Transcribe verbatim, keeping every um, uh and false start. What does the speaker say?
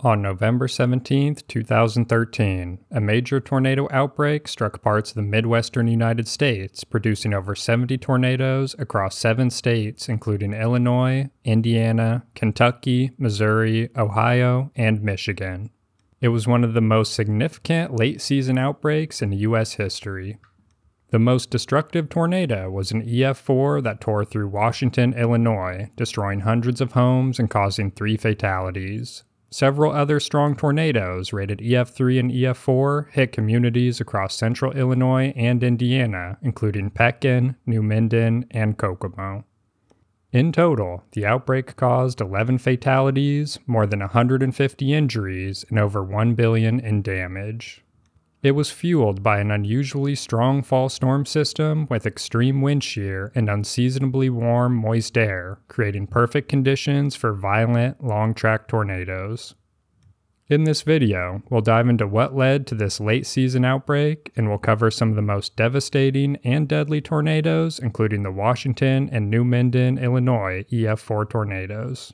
On November seventeenth, two thousand thirteen, a major tornado outbreak struck parts of the Midwestern United States, producing over seventy tornadoes across seven states, including Illinois, Indiana, Kentucky, Missouri, Ohio, and Michigan. It was one of the most significant late-season outbreaks in U S history. The most destructive tornado was an E F four that tore through Washington, Illinois, destroying hundreds of homes and causing three fatalities. Several other strong tornadoes rated E F three and E F four hit communities across central Illinois and Indiana, including Pekin, New Minden, and Kokomo. In total, the outbreak caused eleven fatalities, more than one hundred fifty injuries, and over one billion dollars in damage. It was fueled by an unusually strong fall storm system with extreme wind shear and unseasonably warm, moist air, creating perfect conditions for violent, long-track tornadoes. In this video, we'll dive into what led to this late-season outbreak, and we'll cover some of the most devastating and deadly tornadoes, including the Washington and New Minden, Illinois E F four tornadoes.